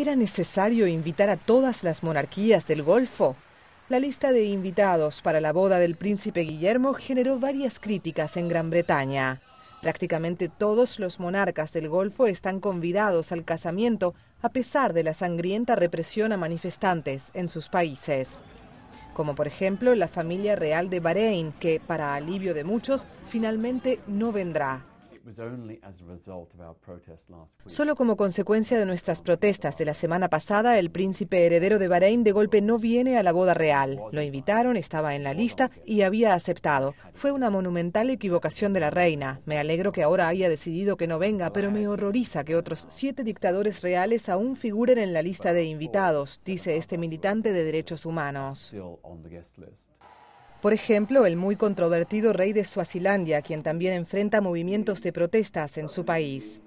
era necesario invitar a todas las monarquías del Golfo. La lista de invitados para la boda del príncipe Guillermo generó varias críticas en Gran Bretaña. Prácticamente todos los monarcas del Golfo están convidados al casamiento a pesar de la sangrienta represión a manifestantes en sus países. Como por ejemplo la familia real de Bahrein, que, para alivio de muchos, finalmente no vendrá. Solo como consecuencia de nuestras protestas de la semana pasada, el príncipe heredero de Bahrein de golpe no viene a la boda real. Lo invitaron, estaba en la lista y había aceptado. Fue una monumental equivocación de la reina. Me alegro que ahora haya decidido que no venga, pero me horroriza que otros 7 dictadores reales aún figuren en la lista de invitados, dice este militante de derechos humanos. Por ejemplo, el muy controvertido rey de Suazilandia, quien también enfrenta movimientos de protestas en su país.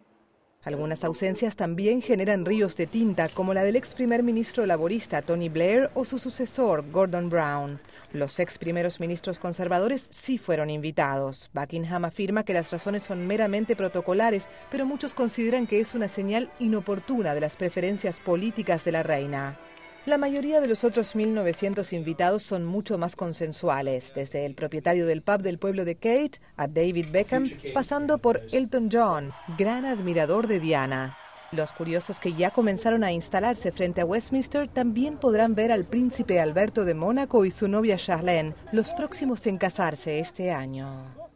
Algunas ausencias también generan ríos de tinta, como la del ex primer ministro laborista Tony Blair o su sucesor Gordon Brown. Los ex primeros ministros conservadores sí fueron invitados. Buckingham afirma que las razones son meramente protocolares, pero muchos consideran que es una señal inoportuna de las preferencias políticas de la reina. La mayoría de los otros 1.900 invitados son mucho más consensuales, desde el propietario del pub del pueblo de Kate a David Beckham, pasando por Elton John, gran admirador de Diana. Los curiosos que ya comenzaron a instalarse frente a Westminster también podrán ver al príncipe Alberto de Mónaco y su novia Charlene, los próximos en casarse este año.